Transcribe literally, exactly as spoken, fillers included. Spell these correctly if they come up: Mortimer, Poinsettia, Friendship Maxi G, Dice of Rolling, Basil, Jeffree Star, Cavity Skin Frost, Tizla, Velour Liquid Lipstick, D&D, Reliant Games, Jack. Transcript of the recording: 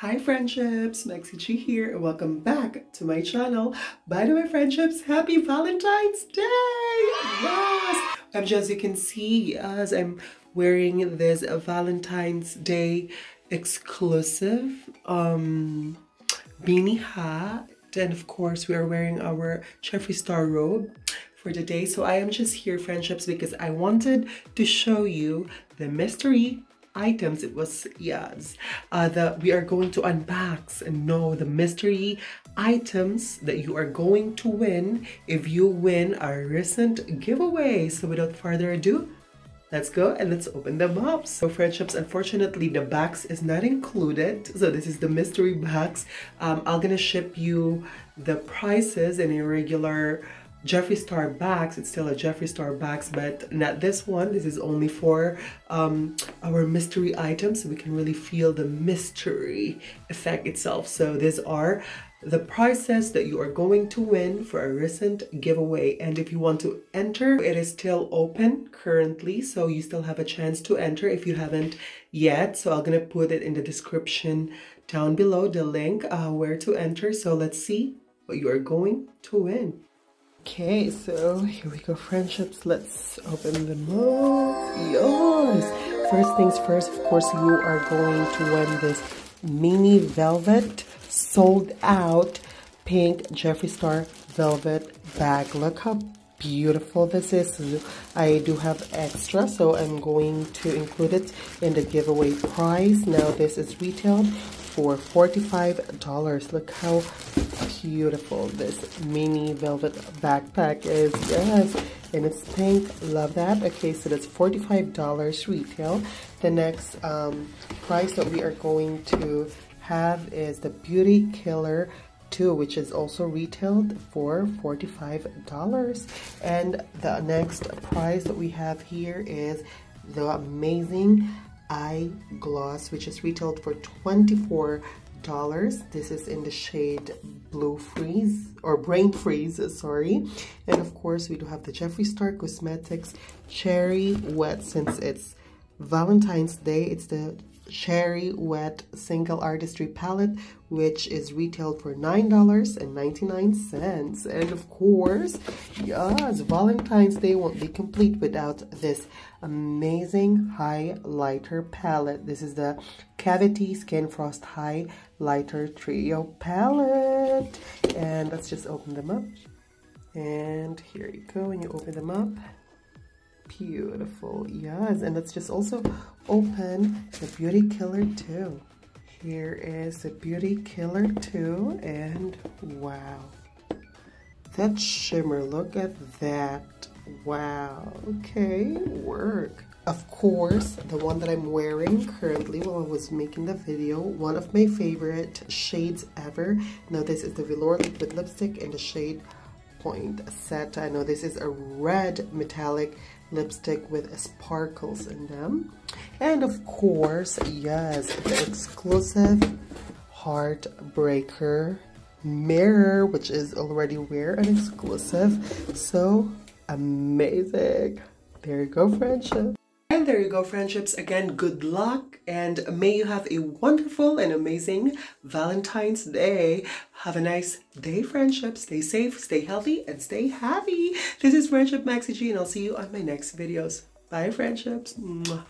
Hi friendships, Maxi G here and welcome back to my channel. By the way friendships, happy Valentine's Day! Yes! I'm just, as you can see, as I'm wearing this Valentine's Day exclusive um, beanie hat, and of course we are wearing our Jeffree Star robe for the day. So I am just here friendships because I wanted to show you the mystery items. It was yes uh that we are going to unbox and know the mystery items that you are going to win if you win our recent giveaway. So without further ado, let's go and let's open them up. So friendships, unfortunately the box is not included, so this is the mystery box. um I'm gonna ship you the prices in a regular Jeffree Star bags. It's still a Jeffree Star bags, but not this one. This is only for um, our mystery items, so we can really feel the mystery effect itself. So these are the prices that you are going to win for a recent giveaway, and if you want to enter, it is still open currently, so you still have a chance to enter if you haven't yet. So I'm gonna put it in the description down below, the link uh, where to enter. So let's see what you are going to win. Okay, so here we go friendships, let's open them up. Yes! First things first, of course, you are going to win this mini velvet sold out pink Jeffree Star velvet bag. Look how beautiful this is. I do have extra, so I'm going to include it in the giveaway price. Now this is retailed for forty-five dollars. Look how beautiful this mini velvet backpack is. Yes, and it's pink, love that. Okay, so that's forty-five dollars retail. The next um, price that we are going to have is the Beauty Killer two, which is also retailed for forty-five dollars. And the next prize that we have here is the amazing eye gloss, which is retailed for twenty-four dollars. This is in the shade Blue Freeze or Brain Freeze, sorry. And of course we do have the Jeffree Star Cosmetics Cherry Wet. Since it's Valentine's Day, it's the Cherry Wet Single Artistry Palette, which is retailed for nine dollars and ninety-nine cents. And of course, yes, Valentine's Day won't be complete without this amazing highlighter palette. This is the Cavity Skin Frost Highlighter Trio Palette. And let's just open them up. And here you go, when you open them up. Beautiful, yes. And let's just also open the Beauty Killer two. Here is the Beauty Killer two, and wow, that shimmer, look at that. Wow, okay, work. Of course, the one that I'm wearing currently while I was making the video, one of my favorite shades ever. Now this is the Velour Liquid Lipstick in the shade Poinsettia. I know this is a red metallic lipstick with sparkles in them. And of course, yes, the exclusive Heartbreaker mirror, which is already rare and exclusive. So amazing. There you go, friendship. And there you go, friendships. Again, good luck and may you have a wonderful and amazing Valentine's Day. Have a nice day, friendships. Stay safe, stay healthy, and stay happy. This is Friendship Maxi G, and I'll see you on my next videos. Bye, friendships. Mwah.